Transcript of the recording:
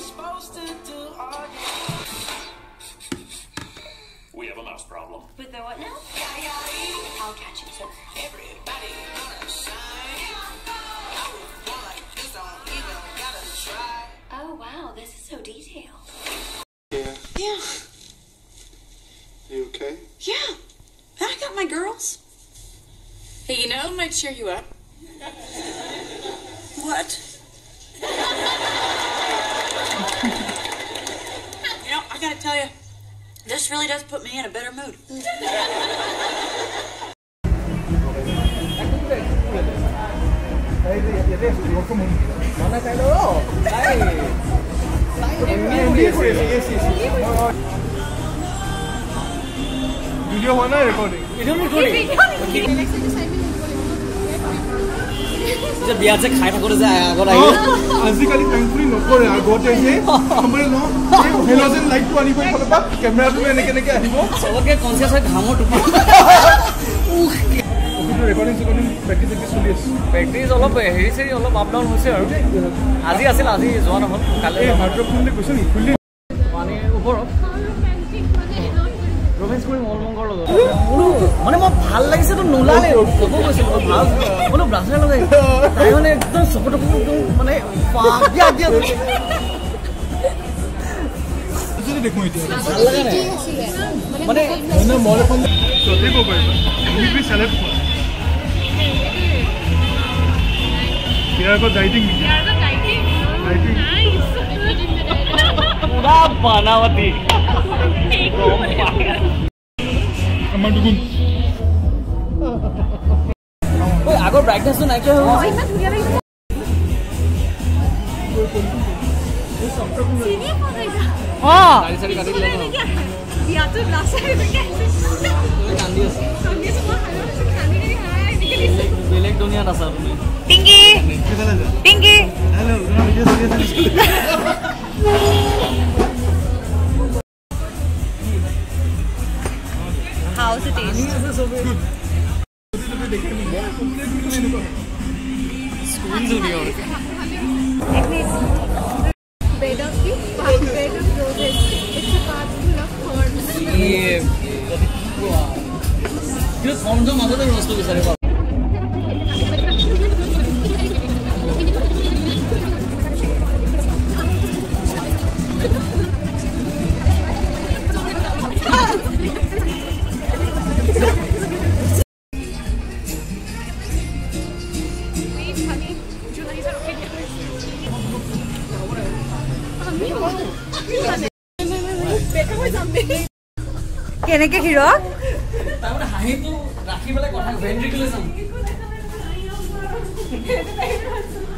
supposed to do all day. We have a mouse problem. With the what now? I'll catch it, sir. Everybody wanna shine. I would want like this, don't even gotta try. Oh wow, this is so detailed. Yeah. Yeah. You okay? Yeah. I got my girls. Hey, you know, it might cheer you up. What? You know, I gotta tell you, this really does put me in a better mood. Video one recording. The biatch khai thakore ja agor aile basically thankfully no kore agote je amre no halogen light to ani pole pa camera to ene kene ke aribo soboke conscious hoy ghamo tupa uh recording practice all of heri seri all up down hoise aru aji asil aji joan hol kale hard rock khunle question khunle mane upor romance kori mol mongol logo mane mo bhal lagise to nolale road kobo koisil bhal bolo brasha lagai tai mane ekdom sokoto mane paagya dia jodi dekho etia bhal lagai mane mane mole phone jodi ko pariba you be select for here ko dating nice pura banawati amar dugum oi agor brightness to nai ke ho oi ma dhuria bhai ye sab to senior ho gaya ha sari sari kati le ya to last time ke kandi ase kandi se bahar se khane ke hai nikli belek duniya na sab pinky hello na video serious how's the taste? Good. School junior. Bed of the park, bed of roses. It's a path full of thorns. Yeah. You form the mother of the rose. Can I get hero? I